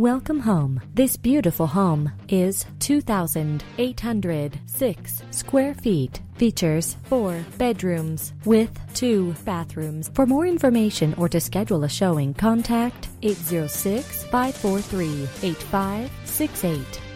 Welcome home. This beautiful home is 2,806 square feet. Features 4 bedrooms with 2 bathrooms. For more information or to schedule a showing, contact 806-543-8568.